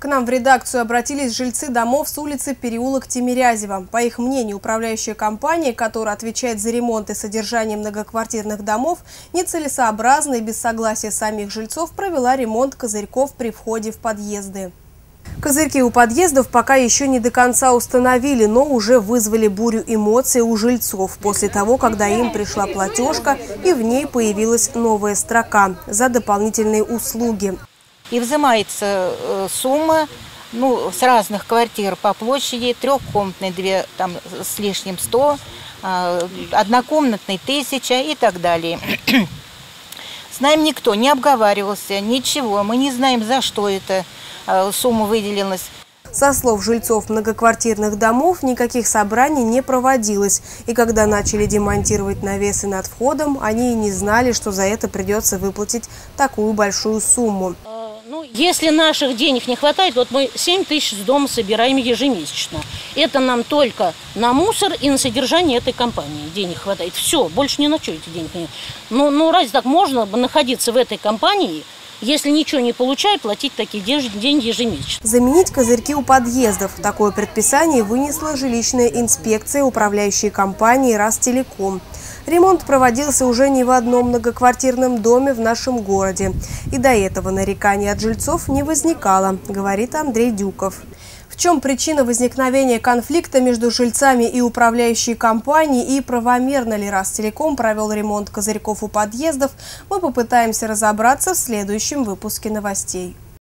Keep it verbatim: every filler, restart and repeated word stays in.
К нам в редакцию обратились жильцы домов с улицы переулок Тимирязева. По их мнению, управляющая компания, которая отвечает за ремонт и содержание многоквартирных домов, нецелесообразно и без согласия самих жильцов провела ремонт козырьков при входе в подъезды. Козырьки у подъездов пока еще не до конца установили, но уже вызвали бурю эмоций у жильцов после того, когда им пришла платежка и в ней появилась новая строка за дополнительные услуги. И взимается сумма ну, с разных квартир по площади, трехкомнатные две там, с лишним сто, однокомнатные тысяча и так далее. С нами никто не обговаривался, ничего, мы не знаем, за что это сумма выделилась. Со слов жильцов многоквартирных домов, никаких собраний не проводилось. И когда начали демонтировать навесы над входом, они и не знали, что за это придется выплатить такую большую сумму. Ну, если наших денег не хватает, вот мы семь тысяч с дома собираем ежемесячно. Это нам только на мусор и на содержание этой компании денег хватает. Все, больше ни на что эти деньги нет. Ну, ну разве так можно находиться в этой компании? Если ничего не получают, платить такие деньги ежемесячно. Заменить козырьки у подъездов. Такое предписание вынесла жилищная инспекция управляющей компании «Ростелеком». Ремонт проводился уже не в одном многоквартирном доме в нашем городе. И до этого нареканий от жильцов не возникало, говорит Андрей Дюков. В чем причина возникновения конфликта между жильцами и управляющей компанией и правомерно ли Ростелеком провел ремонт козырьков у подъездов, мы попытаемся разобраться в следующем выпуске новостей.